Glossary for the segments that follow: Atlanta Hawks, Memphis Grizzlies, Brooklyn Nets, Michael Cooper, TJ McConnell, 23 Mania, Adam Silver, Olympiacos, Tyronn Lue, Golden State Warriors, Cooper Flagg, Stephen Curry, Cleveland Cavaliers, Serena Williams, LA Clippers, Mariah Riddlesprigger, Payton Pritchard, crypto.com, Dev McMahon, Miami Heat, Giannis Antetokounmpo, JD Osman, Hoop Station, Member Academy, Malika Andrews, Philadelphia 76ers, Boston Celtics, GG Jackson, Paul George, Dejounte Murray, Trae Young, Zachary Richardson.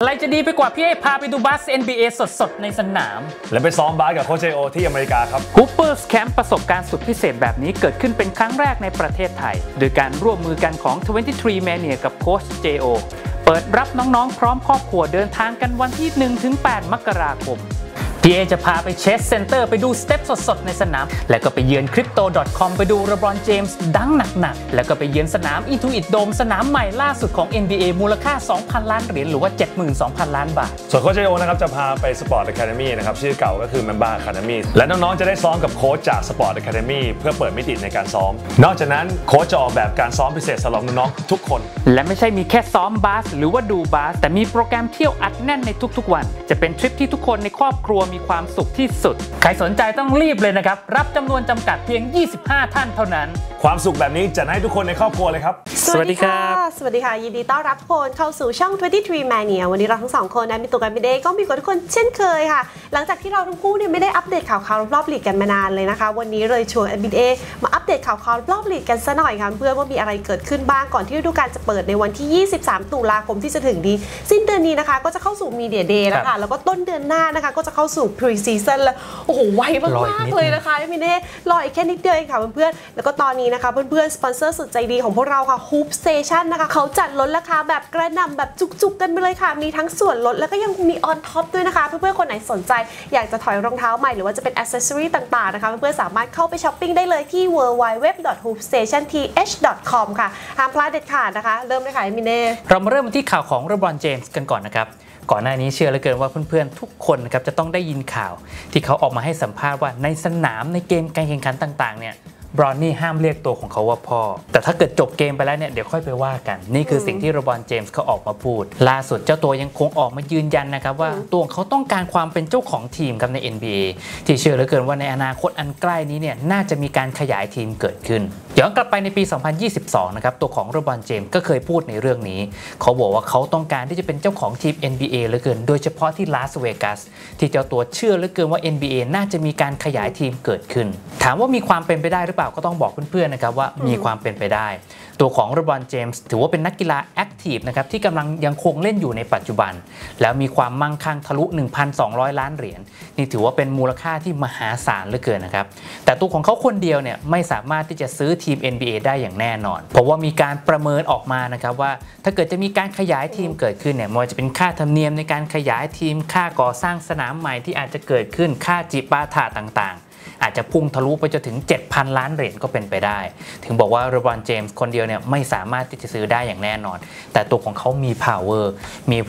อะไรจะดีไปกว่าพี่ให้พาไปดูบาส NBA สดๆในสนามและไปซ้อมบาสกับโค้ชโอที่อเมริกาครับ Cooper's Camp ประสบการณ์สุดพิเศษแบบนี้เกิดขึ้นเป็นครั้งแรกในประเทศไทยโดยการร่วมมือกันของ 23 Mania กับโค้ชโอเปิดรับน้องๆพร้อมครอบครัวเดินทางกันวันที่ 1-8 มกราคมพี่เอจะพาไปเชสเซ็นเตอร์ไปดูสเต็ปสดๆในสนามและก็ไปเยือน crypto.com ไปดูเลบรอนเจมส์ดังหนักๆแล้วก็ไปเยือนสนาม Intuit Dome สนามใหม่ล่าสุดของ NBA มูลค่า 2,000 ล้านเหรียญหรือว่า 72,000 ล้านบาทส่วนโค้ชโอนะครับจะพาไปสปอร์ตอะคาเดมี่นะครับชื่อเก่าก็คือ Member Academy และน้องๆจะได้ซ้อมกับโค้ชจากสปอร์ตอะคาเดมี่เพื่อเปิดมิติในการซ้อมนอกจากนั้นโค้ชจะออกแบบการซ้อมพิเศษสำหรับน้องๆทุกคนและไม่ใช่มีแค่ซ้อมบาสหรือว่าดูบาสแต่มีโปรแกรมเที่ยวอัดแน่นในทุกๆวันจะเป็นทริปที่ทุกคนในครอบครัวมีความสุขที่สุดใครสนใจต้องรีบเลยนะครับรับจำนวนจำกัดเพียง25ท่านเท่านั้นความสุขแบบนี้จะให้ทุกคนในครอบครัวเลยครับสวัสดีค่ะสวัสดีค่ะยินดีต้อนรับทุกคนเข้าสู่ช่อง 23 Mania วันนี้เราทั้ง2คนนะมีตัวกันไม่ได้ก็มีกับทุกคนเช่นเคยค่ะหลังจากที่เราทั้งคู่เนี่ยไม่ได้อัปเดตข่าวรอบลีกกันมานานเลยนะคะวันนี้เลยชวน NBA มาอัปเดตข่าวรอบลีกกันซะหน่อยค่ะเพื่อว่ามีอะไรเกิดขึ้นบ้างก่อนที่ฤดูกาลจะเปิดในวันที่23ตุลาคมที่จะถึงนี้สิ้นเดือนนี้นะคะก็จะเข้าสู่ Media Day แล้วค่ะแล้วก็ต้นเดือนหน้านะคะก็จะเข้าสู่ Pre-Season แล้วโอ้โหไวมากเลยนะคะพี่เน่รออีกแค่นิดเดียวค่ะเพื่อนๆแล้วก็ตอนนี้นะคะเพื่อนๆสปอนเซอร์สุดใจดีของพวกเราค่ะ Hoop Station นะคะเขาจัดลดราคาแบบกระหน่ำแบบจุกๆกันไปเลยค่ะมีทั้งส่วนลดแล้วก็ยังมีออนท็อปด้วยนะคะเพื่อนๆคนไหนสนใจอยากจะถอยรองเท้าใหม่หรือว่าจะเป็น accessory ต่างๆนะคะเพื่อนๆสามารถเข้าไปช้อปปิ้งได้เลยที่ www.hoopstationth.com ค่ะห้ามพลาดเด็ดขาดนะคะเริ่มเลยค่ะพี่เน่เรามาเริ่มที่ข่าวของเลบรอนเจมส์กันก่อนนะครับก่อนหน้านี้เชื่อเหลือเกินว่าเพื่อนๆทุกคนนะครับจะต้องได้ยินข่าวที่เขาออกมาให้สัมภาษณ์ว่าในสนามในเกมการแข่งขันต่างๆเนี่ยบรอนนี่ห้ามเรียกตัวของเขาว่าพ่อแต่ถ้าเกิดจบเกมไปแล้วเนี่ยเดี๋ยวค่อยไปว่ากันนี่คือสิ่งที่เลบรอนเจมส์เขาออกมาพูดล่าสุดเจ้าตัวยังคงออกมายืนยันนะครับว่าตัวเขาต้องการความเป็นเจ้าของทีมครับใน NBA ที่เชื่อเหลือเกินว่าในอนาคตอันใกล้นี้เนี่ยน่าจะมีการขยายทีมเกิดขึ้นย้อนกลับไปในปี 2022 นะครับตัวของเลบรอนเจมส์ก็เคยพูดในเรื่องนี้เขาบอกว่าเขาต้องการที่จะเป็นเจ้าของทีม NBA เหลือเกินโดยเฉพาะที่ลาสเวกัสที่เจ้าตัวเชื่อเหลือเกินว่า NBA น่าจะมีการขยายทีมเกิดขึ้นถามว่ามีความเป็นไปได้หรือเปล่าก็ต้องบอกเพื่อนๆนะครับว่ามีความเป็นไปได้ตัวของเลบรอนเจมส์ถือว่าเป็นนักกีฬาแอคทีฟนะครับที่กำลังยังคงเล่นอยู่ในปัจจุบันแล้วมีความมั่งคั่งทะลุ 1,200 ล้านเหรียญนี่ถือว่าเป็นมูลค่าที่มหาศาลเหลือเกินนะครับแต่ตัวของเขาคนเดียวเนี่ยไม่สามารถที่จะซื้อทีม NBA ได้อย่างแน่นอนเพราะว่ามีการประเมินออกมานะครับว่าถ้าเกิดจะมีการขยายทีมเกิดขึ้นเนี่ยมันจะเป็นค่าธรรมเนียมในการขยายทีมค่าก่อสร้างสนามใหม่ที่อาจจะเกิดขึ้นค่าจิปาถะต่างๆอาจจะพุ่งทะลุไปจนถึง 7,000 ล้านเหรียญก็เป็นไปได้ถึงบอกว่าเลบรอนเจมส์คนเดียวเนี่ยไม่สามารถที่จะซื้อได้อย่างแน่นอนแต่ตัวของเขามี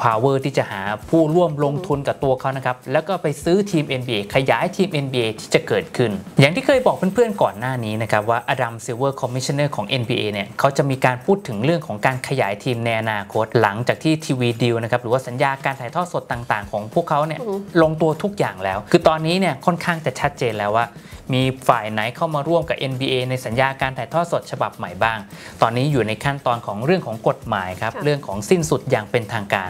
power ที่จะหาผู้ร่วมลงทุนกับตัวเขานะครับแล้วก็ไปซื้อทีม NBA ขยายทีม NBA ที่จะเกิดขึ้นอย่างที่เคยบอกเพื่อนๆก่อนหน้านี้นะครับว่าอดัมซิลเวอร์คอมมิชชันเนอร์ของ NBA เนี่ยเขาจะมีการพูดถึงเรื่องของการขยายทีมในอนาคตหลังจากที่ทีวีดีลนะครับหรือว่าสัญญาการถ่ายทอดสดต่างๆของพวกเขาเนี่ยลงตัวทุกอย่างแล้วคือตอนนี้เนี่ยค่อนข้างจะชัดเจนแล้วว่ามีฝ่ายไหนเข้ามาร่วมกับ NBA ในสัญญาการถ่ายทอดสดฉบับใหม่บ้างตอนนี้อยู่ในขั้นตอนของเรื่องของกฎหมายครับเรื่องของสิ้นสุดอย่างเป็นทางการ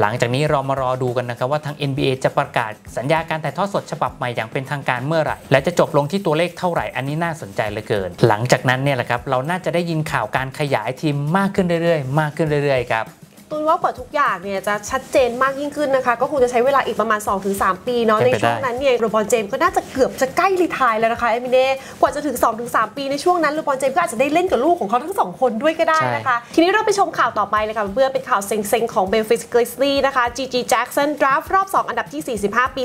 หลังจากนี้เรามารอดูกันนะครับว่าทาง NBA จะประกาศสัญญาการถ่ายทอดสดฉบับใหม่อย่างเป็นทางการเมื่อไหร่และจะจบลงที่ตัวเลขเท่าไหร่อันนี้น่าสนใจเหลือเกินหลังจากนั้นเนี่ยแหละครับเราน่าจะได้ยินข่าวการขยายทีมมากขึ้นเรื่อยๆครับตูนว่ากว่าทุกอย่างเนี่ยจะชัดเจนมากยิ่งขึ้นนะคะก็คงจะใช้เวลาอีกประมาณ 2-3 ปีเนาะในช่วงนั้นเนี่ยเลบรอนเจมส์ก็น่าจะเกือบจะใกล้รีไทร์แล้วนะคะเอมิเน่กว่าจะถึง 2-3 ปีในช่วงนั้นเลบรอนเจมส์ก็อาจจะได้เล่นกับลูกของเขาทั้ง2คนด้วยก็ได้นะคะทีนี้เราไปชมข่าวต่อไปเลยค่ะเพื่อเป็นข่าวเซ็งๆของเบลฟิสกริสตี้นะคะจีจีแจ็คสันดราฟรอบ2อันดับที่45ปี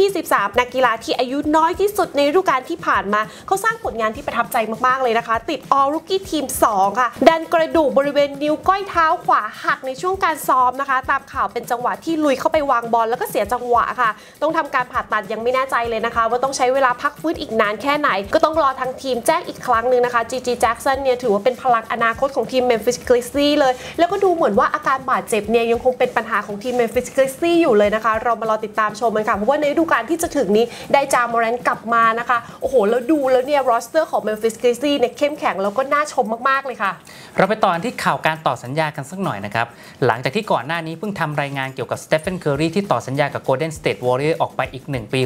2023นักกีฬาที่อายุน้อยที่สุดในฤดูกาลที่ผ่านมาเขาสร้างผลงานที่ประทับใจมากๆเลยนะคะติด All Rookie Team 2 ค่ะดันกระดูกบริเวณนิ้วก้อยเท้าขวาหักในช่วงการซ้อมนะคะตามข่าวเป็นจังหวะที่ลุยเข้าไปวางบอลแล้วก็เสียจังหวะค่ะต้องทำการผ่าตัดยังไม่แน่ใจเลยนะคะว่าต้องใช้เวลาพักฟื้นอีกนานแค่ไหนก็ต้องรอทางทีมแจ้งอีกครั้งหนึ่งนะคะจีจีแจ็คสันเนี่ยถือว่าเป็นพลังอนาคตของทีมเมมฟิสกริสตี้เลยแล้วก็ดูเหมือนว่าอาการบาดเจ็บเนี่ยยังคงเป็นปัญหาของทีมเมมฟิสกริสตี้อยู่เลยนะคะเรามารอติดตามชมกันค่ะเพราะว่าในฤดูกาลที่จะถึงนี้ได้จามอรันต์กลับมานะคะโอ้โหแล้วดูแล้วเนี่ยโรสเตอร์ของเมมฟิสกริสตี้เนี่ยเข้มแข็งแล้วก็น่าชมมากๆเลยค่ะเราไปต่อที่ข่าวการต่อสัญญากันสักหน่อยนะครับห หลังจากที่ก่อนหน้านี้เพิ่งทำรายงานเกี่ยวกับสเตฟเฟน เคอรีที่ต่อสัญญากับโกลเด้นสเตทวอริเออร์ออกไปอีก1ปี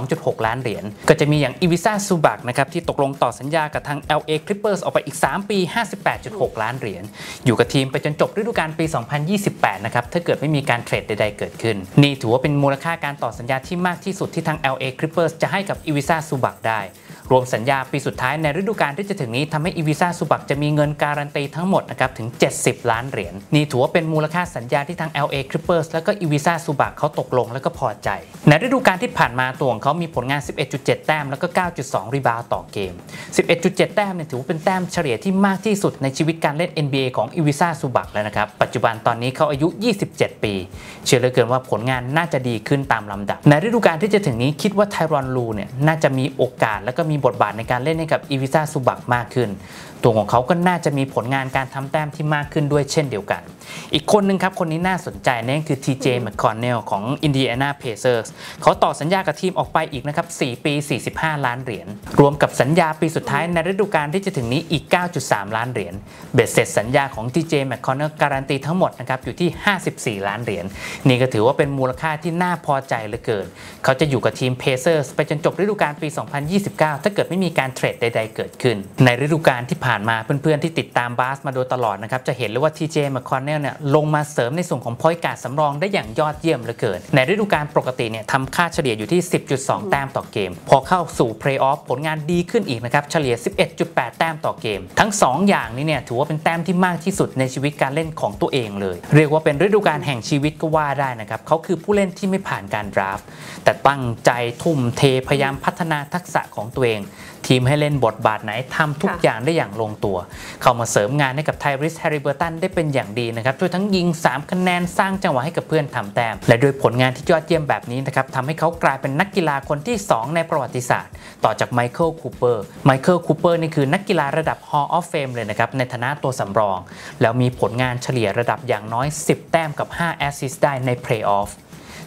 62.6 ล้านเหรียญก็จะมีอย่างอีวิซ่าซูบักนะครับที่ตกลงต่อสัญญากับทาง LA Clippers ออกไปอีก3ปี 58.6 ล้านเหรียญอยู่กับทีมไปจนจบฤดูกาลปี2028นะครับถ้าเกิดไม่มีการเทรดใดๆเกิดขึ้นนี่ถือว่าเป็นมูลค่าการต่อสัญญาที่มากที่สุดที่ทาง LA Clippers จะให้กับอีวิซ่าซูบักได้รวมสัญญาปีสุดท้ายในฤดูกาลที่จะถึงนี้ทำให้อีวิซ่าซูบักจะมีเงินการันตีทั้งหมดนะครับถึง70ล้านเหรียญนี่ถือว่าเป็นมูลค่าสัญญาที่ทาง LA Clippers แล้วก็อีวิซ่าซูบักเขาตกลงแล้วก็พอใจในฤดูกาลที่ผ่านมาตัวของเขามีผลงาน 11.7 แต้มแล้วก็ 9.2 รีบาวต่อเกม 11.7 แต้มเนี่ยถือว่าเป็นแต้มเฉลี่ยที่มากที่สุดในชีวิตการเล่น NBA ของอีวิซ่าซูบักแล้วนะครับปัจจุบันตอนนี้เขาอายุ27ปีเชื่อเหลือเกินว่าผลงานน่าจะดีขึ้นตามลำดับในฤดูกาลที่จะถึงนี้คิดว่าไทรอนลูเนี่ยน่าจะมีโอกาสแล้วก็มีบทบาทในการเล่นให้กับอีวิซ่าซูบักมากขึ้นตัวของเขาก็น่าจะมีผลงานการทำแต้มที่มากขึ้นด้วยเช่นเดียวกันอีกคนนึงครับคนนี้น่าสนใจนั่นคือ TJ McConnell ของ Indiana Pacers เขาต่อสัญญากับทีมออกไปอีกนะครับ4ปี45ล้านเหรียญรวมกับสัญญาปีสุดท้ายในฤดูกาลที่จะถึงนี้อีก 9.3 ล้านเหรียญเบ็ดเสร็จสัญญาของ TJ McConnell การันตีทั้งหมดนะครับอยู่ที่54ล้านเหรียญนี่ก็ถือว่าเป็นมูลค่าที่น่าพอใจเหลือเกินเขาจะอยู่กับทีม Pacers ไปจนจบฤดูกาลปี2029ถ้าเกิดไม่มีการเทรดใดๆเกิดขึ้นในฤดูกาลที่ผ่านมาเพื่อนๆที่ติดตามบาสมาโดยตลอดนะครับจะเห็นเลยว่า TJ McConnell เนี่ยลงมาเสริมในส่วนของพอยต์การ์ดสำรองได้อย่างยอดเยี่ยมเหลือเกินในฤดูกาลปกติเนี่ยทำค่าเฉลี่ยอยู่ที่ 10.2 แต้มต่อเกมพอเข้าสู่เพลย์ออฟผลงานดีขึ้นอีกนะครับเฉลี่ย 11.8 แต้มต่อเกมทั้ง2 อย่างนี้เนี่ยถือว่าเป็นแต้มที่มากที่สุดในชีวิตการเล่นของตัวเองเลยเรียกว่าเป็นฤดูกาลแห่งชีวิตก็ว่าได้นะครับเขาคือผู้เล่นที่ไม่ผ่านการดราฟต์แต่ตั้งใจทุ่มเทพยายามพัฒนาทักษะของตัวเองทีมให้เล่นบทบาทไหนทำทุกอย่างได้อย่างลงตัวเข้ามาเสริมงานให้กับไทริส แฮริเบิร์ตันได้เป็นอย่างดีนะครับช่วยทั้งยิง3คะแนนสร้างจังหวะให้กับเพื่อนทำแต้มและด้วยผลงานที่ยอดเยี่ยมแบบนี้นะครับทำให้เขากลายเป็นนักกีฬาคนที่2ในประวัติศาสตร์ต่อจากไมเคิลคูเปอร์นี่คือนักกีฬาระดับ Hall of Fame เลยนะครับในฐานะตัวสำรองแล้วมีผลงานเฉลี่ยระดับอย่างน้อย10แต้มกับ5แอสซิสต์ได้ในเพลย์ออฟ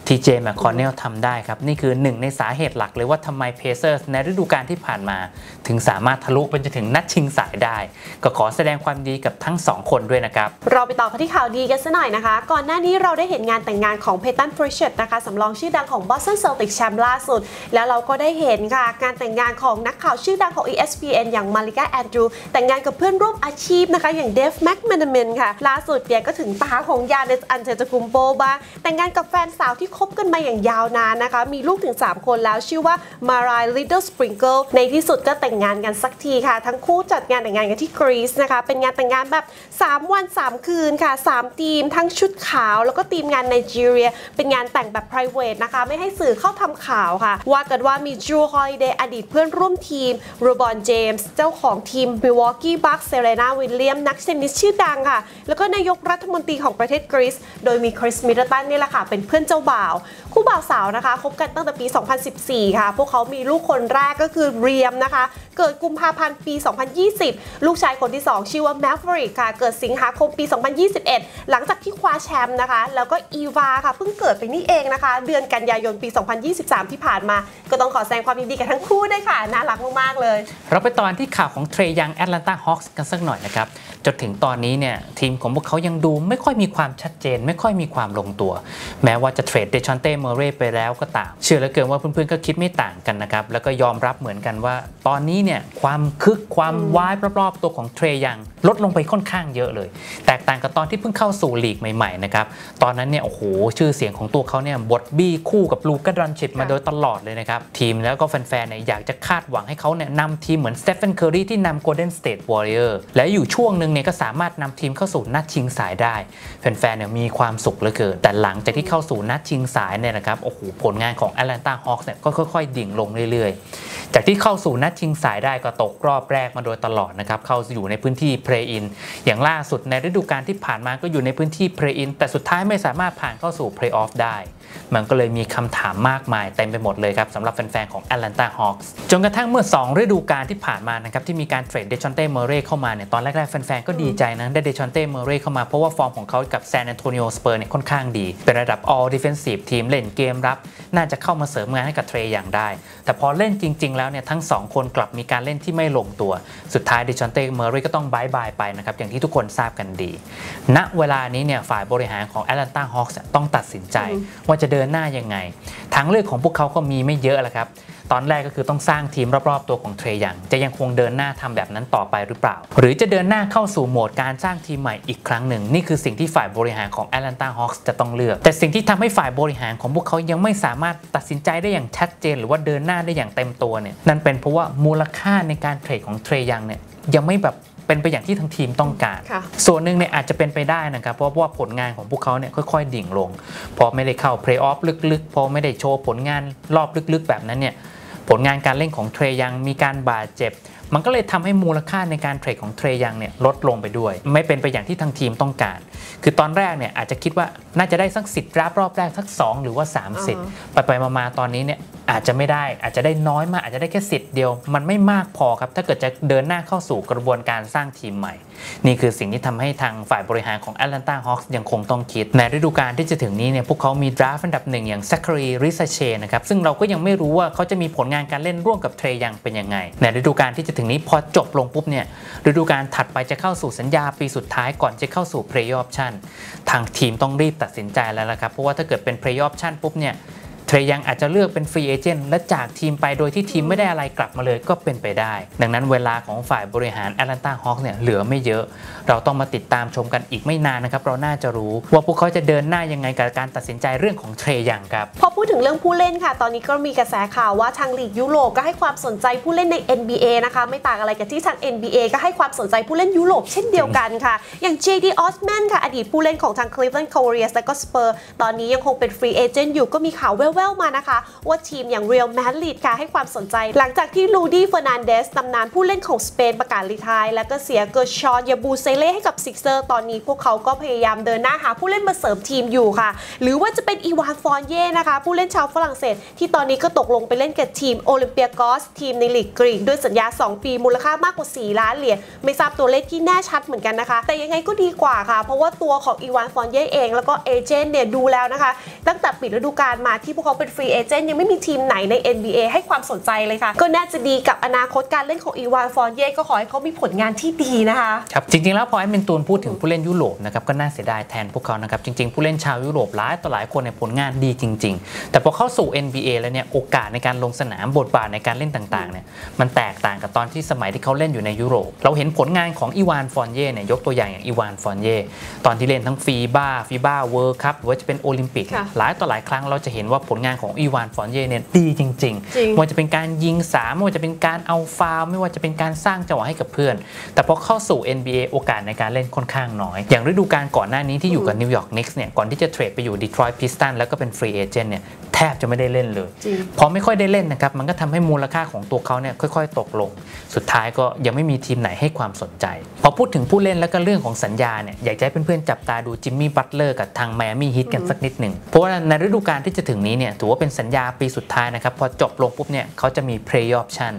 TJ McConnell ทำได้ครับนี่คือ1ในสาเหตุหลักเลยว่าทำไม Pacers ในฤดูกาลที่ผ่านมาถึงสามารถทะลุไปจนถึงนัดชิงสายได้ก็ขอแสดงความดีกับทั้ง2คนด้วยนะครับเราไปต่อกันที่ข่าวดีกันซะหน่อยนะคะก่อนหน้านี้เราได้เห็นงานแต่งงานของ Payton Pritchard นะคะสำรองชื่อดังของ Boston Celtics แชมป์ล่าสุดแล้วเราก็ได้เห็นค่ะการแต่งงานของนักข่าวชื่อดังของ ESPN อย่าง Malika Andrews แต่งงานกับเพื่อนร่วมอาชีพนะคะอย่าง Dev McMahon ค่ะล่าสุดเนี่ยก็ถึงตาของ Giannis Antetokounmpo บ้างแต่งงานกับแฟนสาวที่คบกันมาอย่างยาวนานนะคะมีลูกถึง3คนแล้วชื่อว่ามาไรลิตเติ้ลสปริงเกิลในที่สุดก็แต่งงานกันสักทีค่ะทั้งคู่จัดงานแต่งงานกันที่กรีซนะคะเป็นงานแต่งงานแบบ3วัน3คืนค่ะ3ทีมทั้งชุดขาวแล้วก็ทีมงานไนจีเรียเป็นงานแต่งแบบ private นะคะไม่ให้สื่อเข้าทำข่าวค่ะว่ากันว่ามีจูฮอยเดย์อดีตเพื่อนร่วมทีมโรบอนเจมส์เจ้าของทีมมิลวอกกี้บัคส์เซเรนาวิลเลียมนักเทนนิสชื่อดังค่ะแล้วก็นายกรัฐมนตรีของประเทศกรีซโดยมีคริสมิดเดิลตันนี่แหละค่ะเป็นเพื่อนเจ้าบ่าวคู่บ่าวสาวนะคะคบกันตั้งแต่ปี2014ค่ะพวกเขามีลูกคนแรกก็คือเรียมนะคะเกิดกุมภาพันธ์ปี2020ลูกชายคนที่2ชื่อว่าแมฟริกค่ะเกิดสิงหาคมปี2021หลังจากที่คว้าแชมป์นะคะแล้วก็อีวาค่ะเพิ่งเกิดไปนี่เองนะคะเดือนกันยายนปี2023ที่ผ่านมาก็ต้องขอแสดงความยินดีกับทั้งคู่ด้วยค่ะน่ารักมากๆเลยเราไปตอนที่ข่าวของเทรยังแอตแลนตาฮอคส์กันสักหน่อยนะครับจนถึงตอนนี้เนี่ยทีมของพวกเขายังดูไม่ค่อยมีความชัดเจนไม่ค่อยมีความลงตัวแม้ว่าจะเทรดเดชอนเต้ เมเรย์ไปแล้วก็ตามเชื่อเหลือเกินว่าเพื่อนๆก็คิดไม่ต่างกันนะครับแล้วก็ยอมรับเหมือนกันว่าตอนนี้เนี่ยความคึกความว้ายรอบๆตัวของเทรยังลดลงไปค่อนข้างเยอะเลยแตกต่างกับตอนที่เพิ่งเข้าสู่ลีกใหม่ๆนะครับตอนนั้นเนี่ยโอ้โหชื่อเสียงของตัวเขาเนี่ยบดบี้คู่กับลูก้าดอนชิชมาโดยตลอดเลยนะครับทีมแล้วก็แฟนๆเนี่ยอยากจะคาดหวังให้เขาเนี่ยนำทีมเหมือนสเตฟเฟน เคอรีที่นำโกลเด้นสเตทวอริเออร์และอยู่ช่วงนึงเนี่ยก็สามารถนำทีมเข้าสู่นัดชิงสายได้แฟนๆเนี่ยมีความสุขเหลือเกินแต่หลังจากที่เข้าสู่นัดชิงสายเนี่ยนะครับโอ้โหผลงานของ Atlanta Hawks เนี่ยก็ค่อยๆดิ่งลงเรื่อยๆจากที่เข้าสู่นัดชิงสายได้ก็ตกรอบแรกมาโดยตลอดนะครับเข้าอยู่ในพื้นที่เพลย์อินอย่างล่าสุดในฤดูกาลที่ผ่านมาก็อยู่ในพื้นที่เพลย์อินแต่สุดท้ายไม่สามารถผ่านเข้าสู่เพลย์ออฟได้มันก็เลยมีคำถามมากมายเต็มไปหมดเลยครับสำหรับแฟนๆของ Atlanta Hawks จนกระทั่งเมื่อ2ฤดูกาลที่ผ่านมานะครับที่มีการเทรดเดชอนเต้ เมเรย์เข้ามาเนี่ยตอนแรกๆแฟนๆก็ดีใจนะได้เดชอนเต้ เมเรย์เข้ามาเพราะว่าฟอร์มของเขากับซานแอนโตนิโอ สเปอร์เนี่ยค่อนข้างดีเป็นระดับ All Defensive บทีมเล่นเกมรับน่าจะเข้ามาเสริมงานให้กับเทรอย่างได้แต่พอเล่นจริงๆแล้วเนี่ยทั้ง2คนกลับมีการเล่นที่ไม่ลงตัวสุดท้ายดิชอนเต้เมอร์รี่ก็ต้องบายบายไปนะครับอย่างที่ทุกคนทราบกันดีณเวลานี้เนี่ยฝ่ายบริหารของ Atlanta Hawks ต้องตัดสินใจว่าจะเดินหน้ายังไงทางเลือกของพวกเขาก็มีไม่เยอะแล้วครับตอนแรกก็คือต้องสร้างทีมรอบๆตัวของเทรยังจะยังคงเดินหน้าทำแบบนั้นต่อไปหรือเปล่าหรือจะเดินหน้าเข้าสู่โหมดการสร้างทีมใหม่อีกครั้งหนึ่งนี่คือสิ่งที่ฝ่ายบริหารของ Atlanta Hawks จะต้องเลือกแต่สิ่งที่ทำให้ฝ่ายบริหารของพวกเขายังไม่สามารถตัดสินใจได้อย่างชัดเจนหรือว่าเดินหน้าได้อย่างเต็มตัวเนี่ยนั่นเป็นเพราะว่ามูลค่าในการเทรดของเทรยังเนี่ยยังไม่แบบเป็นไปอย่างที่ทั้งทีมต้องการส่วนหนึ่งเนี่ยอาจจะเป็นไปได้นะครับเพราะว่าผลงานของพวกเขาเนี่ยค่อยๆดิ่งลงพอไม่ได้เข้าเพลย์ออฟลึกๆพอไม่ได้โชว์ผลงานรอบลึกๆแบบนั้นเนี่ยผลงานการเล่นของเทรยังมีการบาดเจ็บมันก็เลยทำให้มูลค่าในการเทรดของเทรยังเนี่ยลดลงไปด้วยไม่เป็นไปอย่างที่ทางทีมต้องการคือตอนแรกเนี่ยอาจจะคิดว่าน่าจะได้สัก10รอบแรกสัก2หรือว่า3สิทธิ์ไปๆมาๆตอนนี้เนี่ยอาจจะไม่ได้อาจจะได้น้อยมากอาจจะได้แค่สิทธิ์เดียวมันไม่มากพอครับถ้าเกิดจะเดินหน้าเข้าสู่กระบวนการสร้างทีมใหม่นี่คือสิ่งที่ทำให้ทางฝ่ายบริหารของ Atlanta Hawks ยังคงต้องคิดในฤดูกาลที่จะถึงนี้เนี่ยพวกเขามีดราฟต์อันดับ1อย่าง Zachary Richardson นะครับซึ่งเราก็ยังไม่รู้ว่าเขาจะมีผลงานการเล่นร่วมกับเทรยังเป็นยังไงในฤดูกาลที่จะถึงนี้พอจบลงปุ๊บเนี่ยฤดูกาลถัดไปจะเข้าสู่สัญญาปีสุดท้ายก่อนจะเข้าสู่ Play Option ทางทีมต้องรีบตัดสินใจแล้วละครับเพราะว่าถ้าเกิดเป็น Play Option ปุ๊บเนี่ยเทรยังอาจจะเลือกเป็นฟรีเอเจนต์และจากทีมไปโดยที่ทีมไม่ได้อะไรกลับมาเลยก็เป็นไปได้ดังนั้นเวลาของฝ่ายบริหาร Atlanta Hawks เนี่ยเหลือไม่เยอะเราต้องมาติดตามชมกันอีกไม่นานนะครับเราน่าจะรู้ว่าพวกเขาจะเดินหน้ายังไงกับการตัดสินใจเรื่องของเทรยังครับพอพูดถึงเรื่องผู้เล่นค่ะตอนนี้ก็มีกระแสข่าวว่าทางลีกยุโรปก็ให้ความสนใจผู้เล่นใน NBA นะคะไม่ต่างอะไรกับที่ทาง NBA ก็ให้ความสนใจผู้เล่นยุโรปเช่นเดียวกันค่ะอย่าง JD Osman ค่ะอดีตผู้เล่นของทาง Cleveland Cavaliers และก็ Spurs ตอนนี้ยังคงเป็นฟรีเอเจนต์อยู่ก็มีข่าวแว่วๆมานะคะว่าทีมอย่าง Real Madrid ค่ะให้ความสนใจหลังจากที่ลูดี้เฟอร์นันเดสตำนานผู้เล่นของสเปนประกาศรีไทยแล้วก็เสียเกอร์ชอนยาบูเซเล่ให้กับซิกเซอร์ตอนนี้พวกเขาก็พยายามเดินหน้าหาผู้เล่นมาเสริมทีมอยู่ค่ะหรือว่าจะเป็นอีวานฟอนเย่นะคะผู้เล่นชาวฝรั่งเศสที่ตอนนี้ก็ตกลงไปเล่นกับทีมโอลิมเปียกอสทีมในลีกกรีกด้วยสัญญา2 ปีมูลค่ามากกว่า4 ล้านเหรียญไม่ทราบตัวเลขที่แน่ชัดเหมือนกันนะคะแต่ยังไงก็ดีกว่าค่ะเพราะว่าตัวของอีวานฟอนเย่เองแล้วก็เอเจนต์เนี่ยดูแล้วนะคะตั้งแต่ปิดฤดูกาลมาที่พวกเขาเป็นฟรีเอเจนต์ยังไม่มีทีมไหนใน NBA ให้ความสนใจเลยค่ะก็น่าจะดีกับอนาคตการเล่นของอีวานฟอนเย่ก็ขอให้เขามีผลงานที่ดีนะคะครับจริงๆแล้วพอแอดมินตูนพูดถึงผู้เล่นยุโรปนะครับก็น่าเสียดายแทนพวกเขานะครับจริงๆผู้เล่นชาวยุโรปหลายคนในผลงานดีจริงๆแต่พอเข้าสู่ NBA แล้วเนี่ยโอกาสในการลงสนามบทบาทในการเล่นต่างๆเนี่ยมันแตกต่างกับตอนที่สมัยที่เขาเล่นอยู่ในยุโรปเราเห็นผลงานของอีวานฟอนเย่เนี่ยยกตัวอย่างอย่างอีวานฟอนเย่ตอนที่เล่นทั้งฟีบ้าเวิลด์คัพหรือว่าจะเป็นโอลิมปิกหลายครั้งเราจะเห็นว่าผลงานของอีวานฟอนเย่เนี่ยดีจริงๆไม่ว่าจะเป็นการยิง3ไม่ว่าจะเป็นการเอาฟาวล์ไม่ว่าจะเป็นการสร้างจังหวะให้กับเพื่อนแต่พอเข้าสู่ NBA โอกาสในการเล่นค่อนข้างน้อยอย่างฤดูกาลก่อนหน้านี้ที่อยู่กับนิวยอร์กนิกส์เนี่ยก่อนที่จะเทรดไปอยู่ดีทรอยต์พิสตันแล้วก็เป็นฟรีเอเจนต์เนี่ยแทบจะไม่ได้เล่นเลยพอไม่ค่อยได้เล่นนะครับมันก็ทำให้มูลค่าของตัวเขาเนี่ยค่อยๆตกลงสุดท้ายก็ยังไม่มีทีมไหนให้ความสนใจพอพูดถึงผู้เล่นแล้วก็เรื่องของสัญญาเนี่ยอยากให้เพื่อนๆจับตาดูจิมมี่บัตเลอร์กับทางไมอามี่ฮีทกันสักนิดหนึ่งเพราะว่าในฤดูกาลที่จะถึงนี้เนี่ยถือว่าเป็นสัญญาปีสุดท้ายนะครับพอจบลงปุ๊บเนี่ยเขาจะมี Play Option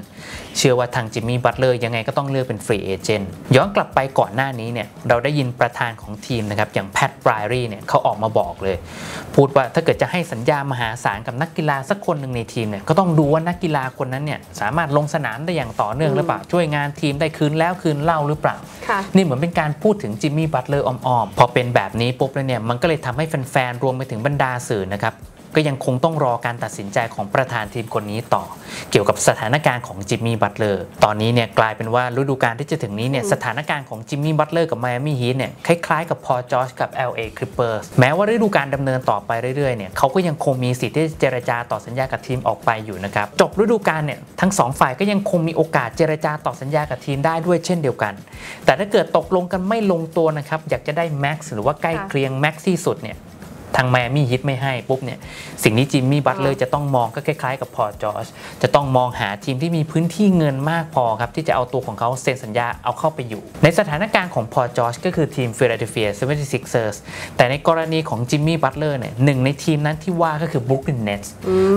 เชื่อว่าทางจิมมี่บัตเลอร์ยังไงก็ต้องเลือกเป็นฟรีเอเจนต์ย้อนกลับไปก่อนหน้านี้เนี่ยเราได้ยินประธานของทีมนะครับอย่างแพทไบรรี่เนี่ยเขาออกมาบอกเลยพูดว่าถ้าเกิดจะให้สัญญามหาศาลกับนักกีฬาสักคนหนึ่งในทีมเนี่ยก็ต้องดูว่านักกีฬาคนนั้นเนี่ยสามารถลงสนามได้อย่างต่อเนื่องหรือเปล่าช่วยงานทีมได้คืนแล้วคืนเล่าหรือเปล่านี่เหมือนเป็นการพูดถึงจิมมี่บัตเลอร์อ้อมๆพอเป็นแบบนี้ปุ๊บเลยเนี่ยมันก็เลยทำให้แฟนๆรวมไปถึงบรรดาสื่อนะครับก็ยังคงต้องรอการตัดสินใจของประธานทีมคนนี้ต่อเกี่ยวกับสถานการณ์ของจิมมี่บัตเลอร์ตอนนี้เนี่ยกลายเป็นว่าฤดูกาลที่จะถึงนี้เนี่ยสถานการณ์ของจิมมี่บัตเลอร์กับไมอามี่ฮีทเนี่ยคล้ายๆกับพอลจอร์จกับ LA Clippers แม้ว่าฤดูกาลดำเนินต่อไปเรื่อยๆเนี่ยเขาก็ยังคงมีสิทธิ์ที่จะเจรจาต่อสัญญากับทีมออกไปอยู่นะครับจบฤดูกาลเนี่ยทั้ง2ฝ่ายก็ยังคงมีโอกาสเจรจาต่อสัญญากับทีมได้ด้วยเช่นเดียวกันแต่ถ้าเกิดตกลงกันไม่ลงตัวนะครับอยากจะได้แม็กซ์หรือว่าใกล้เคียงแม็กซ์ที่สุดเนี่ยทางไมอามี่ฮีทไม่ให้ปุ๊บเนี่ยสิ่งนี้จิมมี่บัตเลอร์จะต้องมองก็คล้ายๆกับพอลจอร์จจะต้องมองหาทีมที่มีพื้นที่เงินมากพอครับที่จะเอาตัวของเขาเซ็นสัญญาเอาเข้าไปอยู่ในสถานการณ์ของพอลจอร์จก็คือทีม Philadelphia 76ers แต่ในกรณีของจิมมี่บัตเลอร์เนี่ยหนึ่งในทีมนั้นที่ว่าก็คือ Brooklyn Nets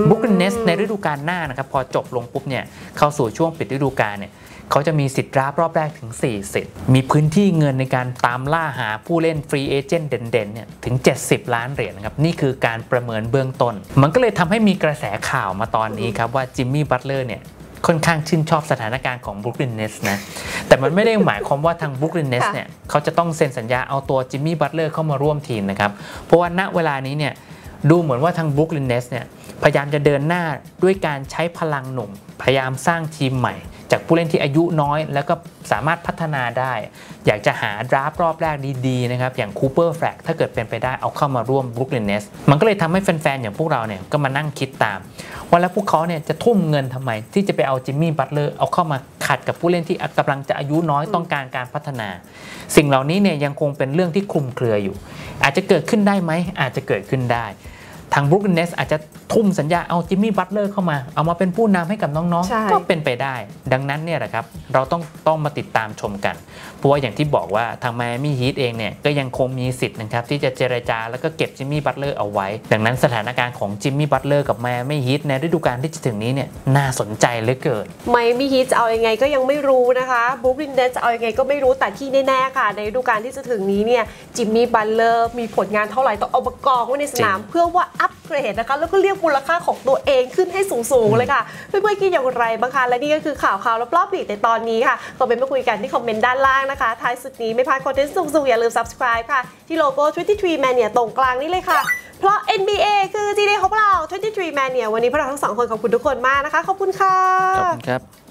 Brooklyn Nets ในฤดูกาลหน้านะครับพอจบลงปุ๊บเนี่ยเข้าสู่ช่วงปิดฤดูกาลเนี่ย เขาจะมีสิทธิ์ดราฟต์รอบแรกถึง4สิทธิ์มีพื้นที่เงินในการตามล่าหาผู้เล่นฟรีเอเจนต์เด่นๆเนี่ยถึง70ล้านเหรียญครับนี่คือการประเมินเบื้องต้นมันก็เลยทำให้มีกระแสข่าวมาตอนนี้ครับว่าจิมมี่บัตเลอร์เนี่ยค่อนข้างชื่นชอบสถานการณ์ของ Brooklyn Nets นะแต่มันไม่ได้หมายความว่าทาง Brooklyn Nets เนี่ยเขาจะต้องเซ็นสัญญาเอาตัวจิมมี่บัตเลอร์เข้ามาร่วมทีมนะครับเพราะว่าณเวลานี้เนี่ยดูเหมือนว่าทาง Brooklyn Nets เนี่ยพยายามจะเดินหน้าด้วยการใช้พลังหนุ่มพยายามสร้างทีมใหม่จากผู้เล่นที่อายุน้อยแล้วก็สามารถพัฒนาได้อยากจะหาดราฟต์รอบแรกดีๆนะครับอย่าง Cooper Flag ถ้าเกิดเป็นไปได้เอาเข้ามาร่วม Brooklyn Nets มันก็เลยทำให้แฟนๆอย่างพวกเราเนี่ยก็มานั่งคิดตามว่าแล้วพวกเขาเนี่ยจะทุ่มเงินทำไมที่จะไปเอาจิมมี่บัตเลอร์เอาเข้ามาขัดกับผู้เล่นที่กำลังจะอายุน้อยต้องการการพัฒนาสิ่งเหล่านี้เนี่ยยังคงเป็นเรื่องที่คลุมเครืออยู่อาจจะเกิดขึ้นได้ไหมอาจจะเกิดขึ้นได้ทาง Brooklyn Nets อาจจะทุ่มสัญญาเอาจิมมี่บัตเลอร์เข้ามาเอามาเป็นผู้นำให้กับน้องๆก็เป็นไปได้ดังนั้นเนี่ยแหละครับเราต้องมาติดตามชมกันเพราะว่าอย่างที่บอกว่าทาง Miami Heat เองเนี่ยก็ยังคงมีสิทธิ์นะครับที่จะเจรจาแล้วก็เก็บจิมมี่บัตเลอร์เอาไว้ดังนั้นสถานการณ์ของจิมมี่บัตเลอร์กับ Miami Heat ในฤดูกาลที่จะถึงนี้เนี่ยน่าสนใจเหลือเกิน Miami Heat จะเอายังไงก็ยังไม่รู้นะคะ Brooklyn Nets จะเอายังไงก็ไม่รู้แต่ที่แน่ๆค่ะในฤดูกาลที่จะถึงนี้เนี่ยจิมมี่บัตเลอร์มีผลงานเท่าไหร่ต้องเอามากองไว้ในสนามเพื่อว่าอัปเกรดนะคะแล้วก็เรียกมูลค่าของตัวเองขึ้นให้สูงๆเลยค่ะเพื่อนๆคิดอย่างไรบ้างคะและนี่ก็คือข่าวรอบๆปีในตอนนี้ค่ะคอมเมนต์มาคุยกันที่คอมเมนต์ด้านล่างนะคะท้ายสุดนี้ไม่พลาดคอนเทนต์สูงๆอย่าลืม subscribe ค่ะที่โลโก้ 23 Mania ตรงกลางนี่เลยค่ะเพราะ NBA คือ GD ของเรา 23 Mania วันนี้พวกเราทั้ง2คนขอบคุณทุกคนมากนะคะขอบคุณค่ะขอบคุณครับ